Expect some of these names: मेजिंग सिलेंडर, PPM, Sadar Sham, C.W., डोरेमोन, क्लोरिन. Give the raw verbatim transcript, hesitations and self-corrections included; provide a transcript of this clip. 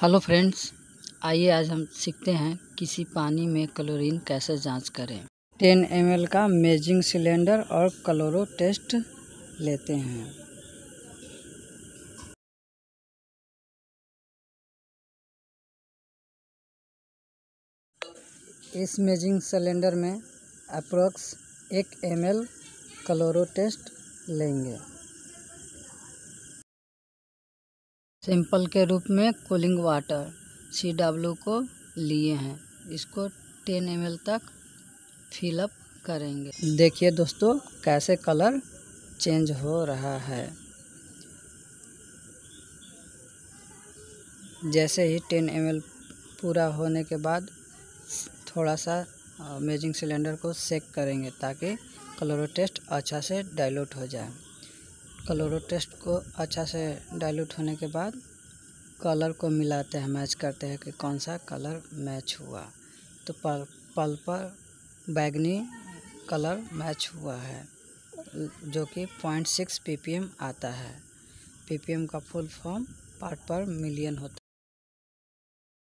Hello friends, आइए आज हम सीखते हैं किसी पानी में क्लोरीन कैसे जांच करें। दस एम एल का मेजिंग सिलेंडर और क्लोरो टेस्ट लेते हैं। इस मेजिंग सिलेंडर में अप्रोक्स एक एम एल क्लोरो टेस्ट लेंगे। सैंपल के रूप में कूलिंग वाटर सी डब्ल्यू को लिए हैं। इसको दस एम एल तक फिलअप करेंगे। देखिए दोस्तों कैसे कलर चेंज हो रहा है। जैसे ही दस एम एल पूरा होने के बाद थोड़ा सा मेजिंग सिलेंडर को सेक करेंगे ताकि क्लोरो टेस्ट अच्छा से डाइल्यूट हो जाए। क्लोरो टेस्ट को अच्छा से डाइल्यूट होने के बाद कलर को मिलाते हैं, मैच करते हैं कि कौन सा कलर मैच हुआ। तो पल पल पर बैगनी कलर मैच हुआ है जो कि point six P P M आता है। पी पी एम का full form part per million होता है।